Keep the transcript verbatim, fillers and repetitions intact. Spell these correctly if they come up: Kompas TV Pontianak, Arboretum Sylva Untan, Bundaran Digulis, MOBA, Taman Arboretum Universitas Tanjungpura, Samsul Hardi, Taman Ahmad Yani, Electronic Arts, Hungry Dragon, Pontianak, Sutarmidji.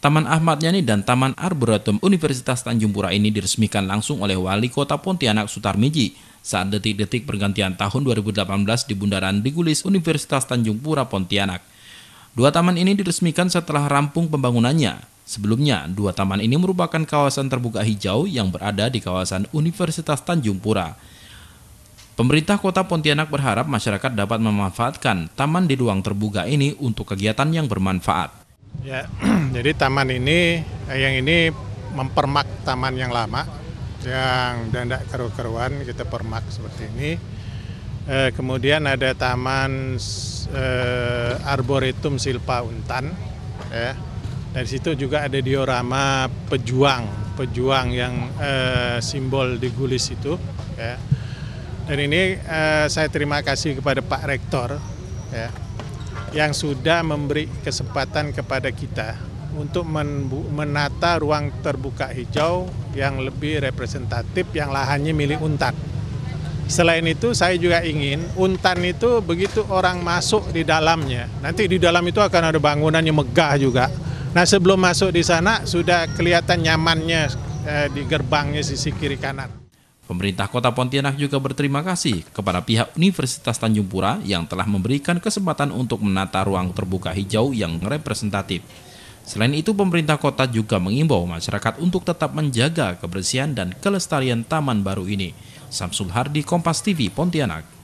Taman Ahmad Yani dan Taman Arboretum Universitas Tanjungpura ini diresmikan langsung oleh Wali Kota Pontianak Sutarmidji saat detik-detik pergantian tahun dua ribu delapan belas di Bundaran Digulis Universitas Tanjungpura Pontianak. Dua taman ini diresmikan setelah rampung pembangunannya. Sebelumnya, dua taman ini merupakan kawasan terbuka hijau yang berada di kawasan Universitas Tanjungpura. Pemerintah Kota Pontianak berharap masyarakat dapat memanfaatkan taman di ruang terbuka ini untuk kegiatan yang bermanfaat. Ya, jadi taman ini, yang ini mempermak taman yang lama, yang dandak keru-keruan kita permak seperti ini. E, kemudian ada taman e, Arboretum Sylva Untan. Ya. Dari situ juga ada diorama pejuang, pejuang yang e, simbol di Gulis itu. Ya. Dan ini e, saya terima kasih kepada Pak Rektor. Ya. Yang sudah memberi kesempatan kepada kita untuk menata ruang terbuka hijau yang lebih representatif yang lahannya milik Untan. Selain itu saya juga ingin Untan itu begitu orang masuk di dalamnya, nanti di dalam itu akan ada bangunannya megah juga. Nah, sebelum masuk di sana sudah kelihatan nyamannya eh, di gerbangnya sisi kiri kanan. Pemerintah Kota Pontianak juga berterima kasih kepada pihak Universitas Tanjungpura yang telah memberikan kesempatan untuk menata ruang terbuka hijau yang representatif. Selain itu, pemerintah kota juga mengimbau masyarakat untuk tetap menjaga kebersihan dan kelestarian taman baru ini. Samsul Hardi, Kompas T V, Pontianak.